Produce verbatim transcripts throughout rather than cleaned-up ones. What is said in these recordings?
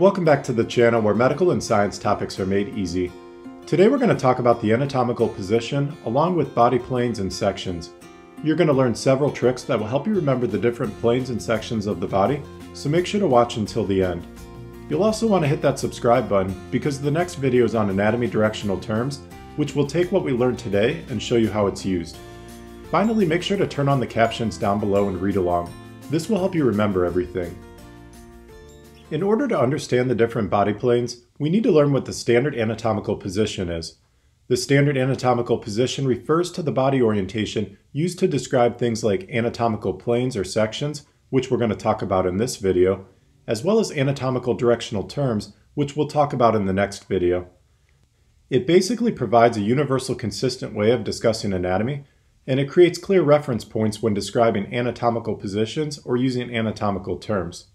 Welcome back to the channel where medical and science topics are made easy. Today we're going to talk about the anatomical position along with body planes and sections. You're going to learn several tricks that will help you remember the different planes and sections of the body, so make sure to watch until the end. You'll also want to hit that subscribe button because the next video is on anatomy directional terms, which will take what we learned today and show you how it's used. Finally, make sure to turn on the captions down below and read along. This will help you remember everything. In order to understand the different body planes, we need to learn what the standard anatomical position is. The standard anatomical position refers to the body orientation used to describe things like anatomical planes or sections, which we're going to talk about in this video, as well as anatomical directional terms, which we'll talk about in the next video. It basically provides a universal consistent way of discussing anatomy, and it creates clear reference points when describing anatomical positions or using anatomical terms.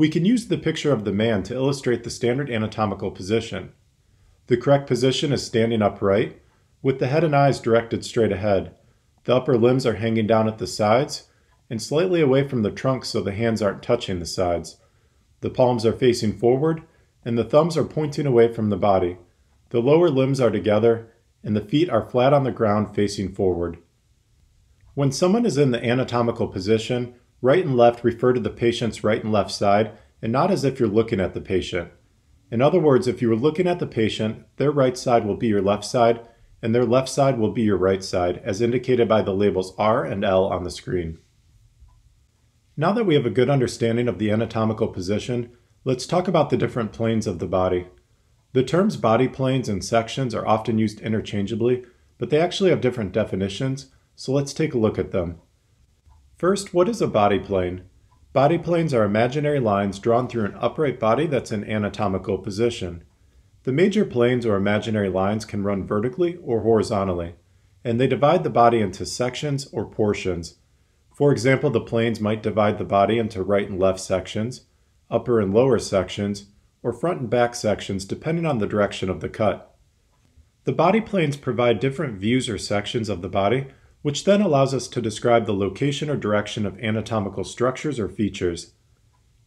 We can use the picture of the man to illustrate the standard anatomical position. The correct position is standing upright, with the head and eyes directed straight ahead. The upper limbs are hanging down at the sides, and slightly away from the trunk so the hands aren't touching the sides. The palms are facing forward, and the thumbs are pointing away from the body. The lower limbs are together, and the feet are flat on the ground facing forward. When someone is in the anatomical position, right and left refer to the patient's right and left side, and not as if you're looking at the patient. In other words, if you were looking at the patient, their right side will be your left side, and their left side will be your right side, as indicated by the labels R and L on the screen. Now that we have a good understanding of the anatomical position, let's talk about the different planes of the body. The terms body planes and sections are often used interchangeably, but they actually have different definitions, so let's take a look at them. First, what is a body plane? Body planes are imaginary lines drawn through an upright body that's in anatomical position. The major planes or imaginary lines can run vertically or horizontally, and they divide the body into sections or portions. For example, the planes might divide the body into right and left sections, upper and lower sections, or front and back sections depending on the direction of the cut. The body planes provide different views or sections of the body, which then allows us to describe the location or direction of anatomical structures or features.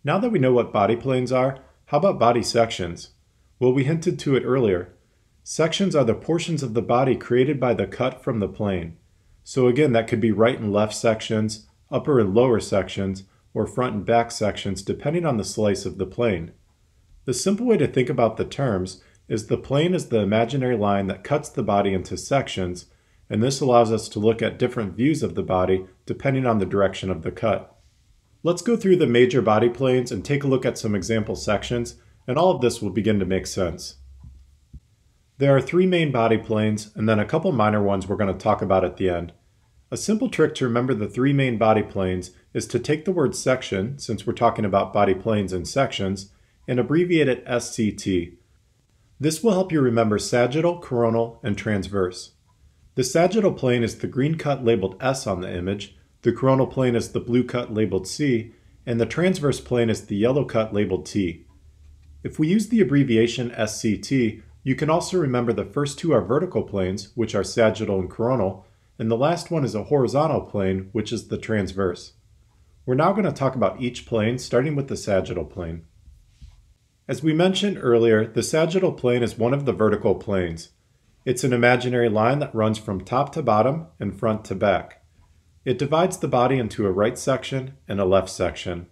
Now that we know what body planes are, how about body sections? Well, we hinted to it earlier. Sections are the portions of the body created by the cut from the plane. So again, that could be right and left sections, upper and lower sections, or front and back sections depending on the slice of the plane. The simple way to think about the terms is the plane is the imaginary line that cuts the body into sections, and this allows us to look at different views of the body depending on the direction of the cut. Let's go through the major body planes and take a look at some example sections, and all of this will begin to make sense. There are three main body planes, and then a couple minor ones we're going to talk about at the end. A simple trick to remember the three main body planes is to take the word section, since we're talking about body planes and sections, and abbreviate it S C T. This will help you remember sagittal, coronal, and transverse. The sagittal plane is the green cut labeled S on the image, the coronal plane is the blue cut labeled C, and the transverse plane is the yellow cut labeled T. If we use the abbreviation S C T, you can also remember the first two are vertical planes, which are sagittal and coronal, and the last one is a horizontal plane, which is the transverse. We're now going to talk about each plane, starting with the sagittal plane. As we mentioned earlier, the sagittal plane is one of the vertical planes. It's an imaginary line that runs from top to bottom and front to back. It divides the body into a right section and a left section.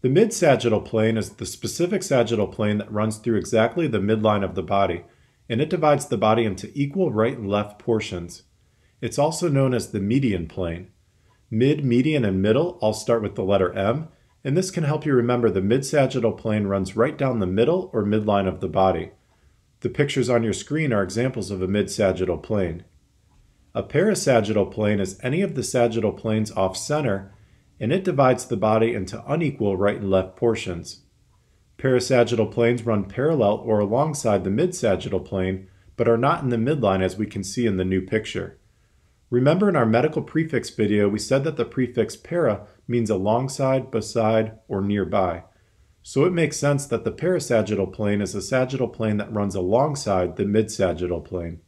The mid-sagittal plane is the specific sagittal plane that runs through exactly the midline of the body, and it divides the body into equal right and left portions. It's also known as the median plane. Mid, median, and middle all start with the letter M, and this can help you remember the mid-sagittal plane runs right down the middle or midline of the body. The pictures on your screen are examples of a mid-sagittal plane. A parasagittal plane is any of the sagittal planes off-center, and it divides the body into unequal right and left portions. Parasagittal planes run parallel or alongside the mid-sagittal plane, but are not in the midline as we can see in the new picture. Remember in our medical prefix video we said that the prefix para means alongside, beside, or nearby. So it makes sense that the parasagittal plane is a sagittal plane that runs alongside the mid-sagittal plane.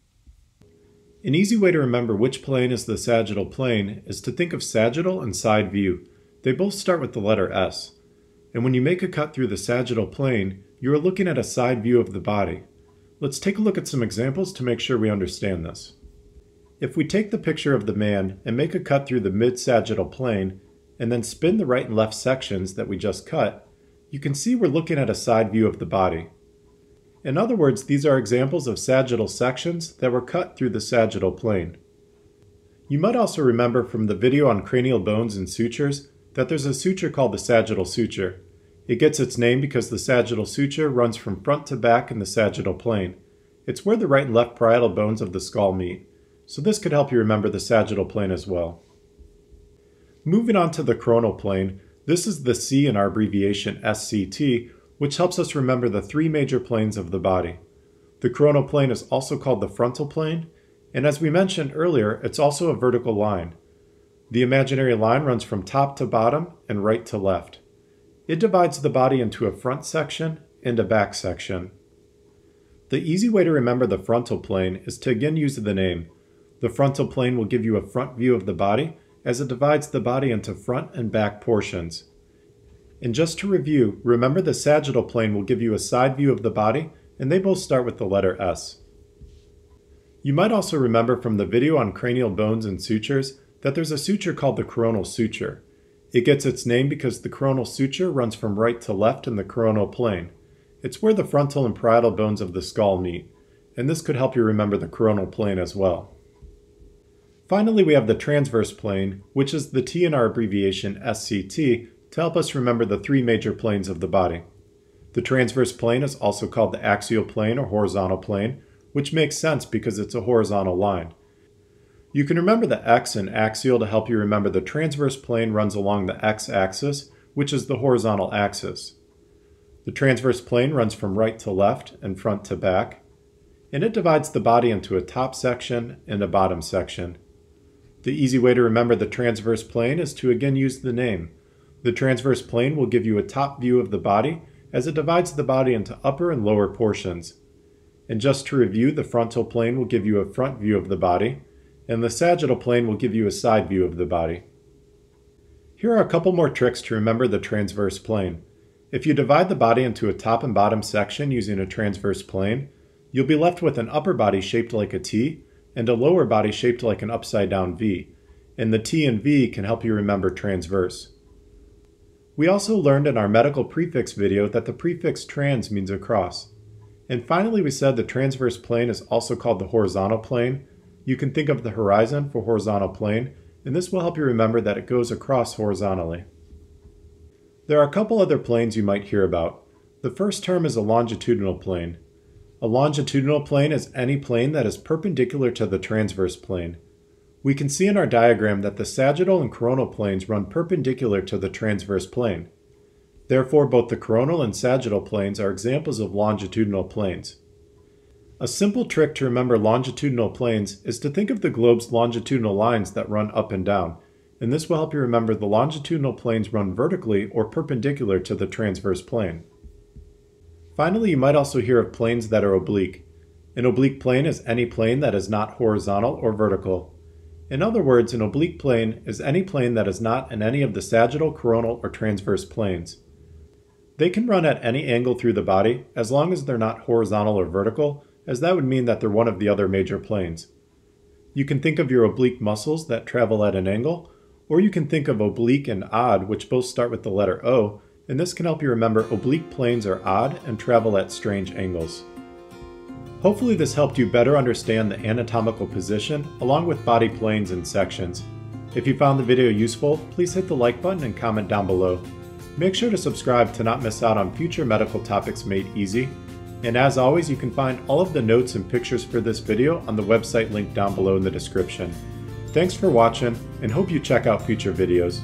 An easy way to remember which plane is the sagittal plane is to think of sagittal and side view. They both start with the letter S. And when you make a cut through the sagittal plane, you are looking at a side view of the body. Let's take a look at some examples to make sure we understand this. If we take the picture of the man and make a cut through the mid-sagittal plane, and then spin the right and left sections that we just cut, you can see we're looking at a side view of the body. In other words, these are examples of sagittal sections that were cut through the sagittal plane. You might also remember from the video on cranial bones and sutures that there's a suture called the sagittal suture. It gets its name because the sagittal suture runs from front to back in the sagittal plane. It's where the right and left parietal bones of the skull meet. So this could help you remember the sagittal plane as well. Moving on to the coronal plane, this is the C in our abbreviation S C T, which helps us remember the three major planes of the body. The coronal plane is also called the frontal plane, and as we mentioned earlier, it's also a vertical line. The imaginary line runs from top to bottom and right to left. It divides the body into a front section and a back section. The easy way to remember the frontal plane is to again use the name. The frontal plane will give you a front view of the body as it divides the body into front and back portions. And just to review, remember the sagittal plane will give you a side view of the body, and they both start with the letter S. You might also remember from the video on cranial bones and sutures that there's a suture called the coronal suture. It gets its name because the coronal suture runs from right to left in the coronal plane. It's where the frontal and parietal bones of the skull meet, and this could help you remember the coronal plane as well. Finally, we have the transverse plane, which is the T in our abbreviation S C T, to help us remember the three major planes of the body. The transverse plane is also called the axial plane or horizontal plane, which makes sense because it's a horizontal line. You can remember the X in axial to help you remember the transverse plane runs along the X-axis, which is the horizontal axis. The transverse plane runs from right to left and front to back, and it divides the body into a top section and a bottom section. The easy way to remember the transverse plane is to again use the name. The transverse plane will give you a top view of the body as it divides the body into upper and lower portions. And just to review, the frontal plane will give you a front view of the body, and the sagittal plane will give you a side view of the body. Here are a couple more tricks to remember the transverse plane. If you divide the body into a top and bottom section using a transverse plane, you'll be left with an upper body shaped like a T, and a lower body shaped like an upside-down V, and the T and V can help you remember transverse. We also learned in our medical prefix video that the prefix trans means across. And finally, we said the transverse plane is also called the horizontal plane. You can think of the horizon for horizontal plane, and this will help you remember that it goes across horizontally. There are a couple other planes you might hear about. The first term is a longitudinal plane. A longitudinal plane is any plane that is perpendicular to the transverse plane. We can see in our diagram that the sagittal and coronal planes run perpendicular to the transverse plane. Therefore, both the coronal and sagittal planes are examples of longitudinal planes. A simple trick to remember longitudinal planes is to think of the globe's longitudinal lines that run up and down, and this will help you remember the longitudinal planes run vertically or perpendicular to the transverse plane. Finally, you might also hear of planes that are oblique. An oblique plane is any plane that is not horizontal or vertical. In other words, an oblique plane is any plane that is not in any of the sagittal, coronal, or transverse planes. They can run at any angle through the body as long as they're not horizontal or vertical, as that would mean that they're one of the other major planes. You can think of your oblique muscles that travel at an angle, or you can think of oblique and odd, which both start with the letter O, and this can help you remember oblique planes are odd and travel at strange angles. Hopefully this helped you better understand the anatomical position along with body planes and sections. If you found the video useful, please hit the like button and comment down below. Make sure to subscribe to not miss out on future medical topics made easy. And as always, you can find all of the notes and pictures for this video on the website link down below in the description. Thanks for watching, and hope you check out future videos.